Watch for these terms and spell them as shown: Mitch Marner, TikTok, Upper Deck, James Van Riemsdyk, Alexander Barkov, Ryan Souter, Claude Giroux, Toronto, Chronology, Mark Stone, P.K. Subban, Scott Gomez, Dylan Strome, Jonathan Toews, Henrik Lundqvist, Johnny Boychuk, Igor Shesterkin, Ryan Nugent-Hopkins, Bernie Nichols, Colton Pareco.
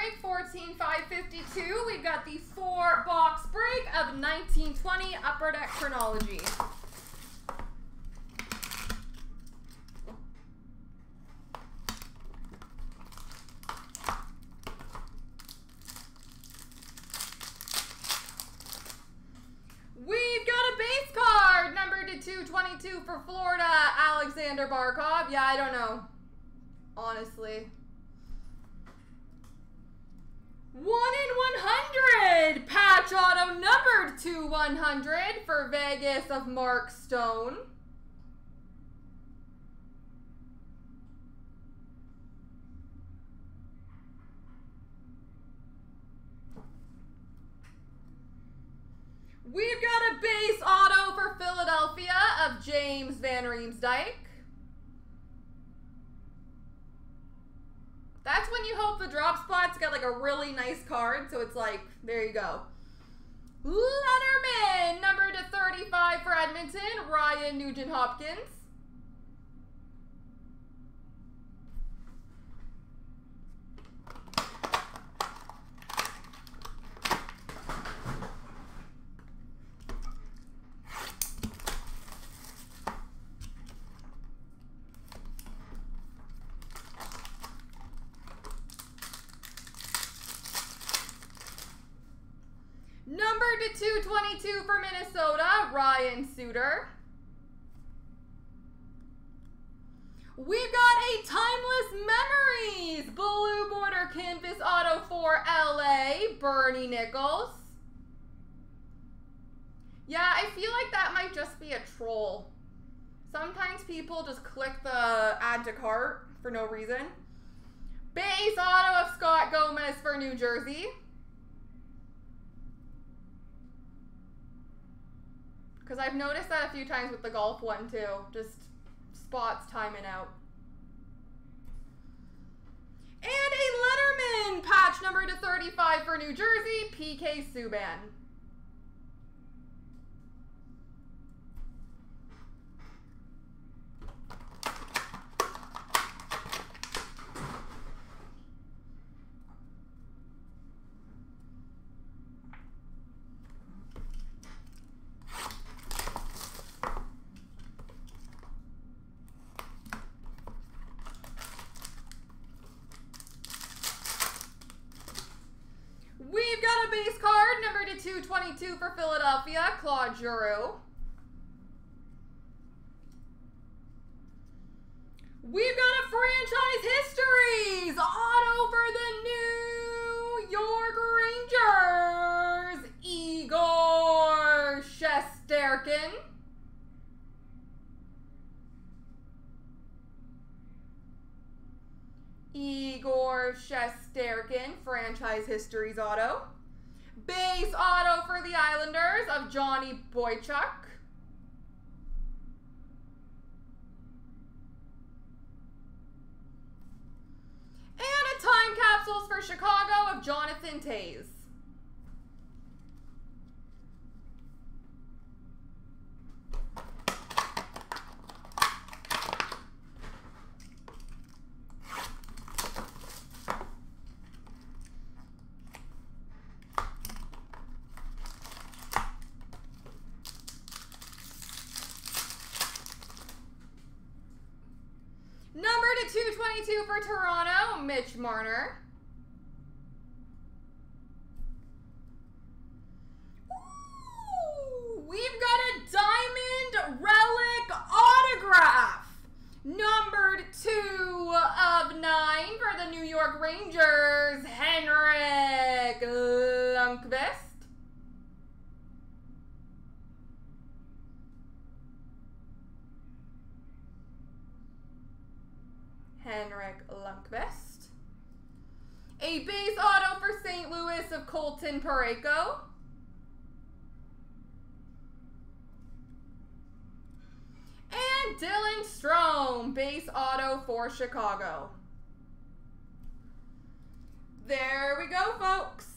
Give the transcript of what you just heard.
break, 14,552. We've got the 4-box break of 1920 Upper Deck Chronology. We've got a base card, numbered to 222 for Florida, Alexander Barkov. Yeah, I don't know, honestly. 1/100 patch auto numbered to 100 for Vegas of Mark Stone. We've got a base auto for Philadelphia of James Van Riemsdyk. That's when you hope the drop spot's got like a really nice card, so it's like, there you go. Letterman, number to 35 for Edmonton, Ryan Nugent-Hopkins. Numbered to 222 for Minnesota, Ryan Souter. We've got a Timeless Memories blue border canvas auto for LA, Bernie Nichols. Yeah, I feel like that might just be a troll. Sometimes people just click the add to cart for no reason. Base auto of Scott Gomez for New Jersey. Because I've noticed that a few times with the golf one too. Just spots timing out. And a Letterman patch number to 35 for New Jersey, P.K. Subban. Base card number to 222 for Philadelphia, Claude Giroux. We've got a Franchise Histories auto for the New York Rangers, Igor Shesterkin. Igor Shesterkin, Franchise Histories auto. Base auto for the Islanders of Johnny Boychuk. And a Time Capsules for Chicago of Jonathan Toews. To 222 for Toronto, Mitch Marner. Ooh, we've got a Diamond Relic Autograph, numbered 2/9 for the New York Rangers, Henrik Lundqvist. Henrik Lundqvist. A base auto for St. Louis of Colton Pareco. And Dylan Strome, base auto for Chicago. There we go, folks.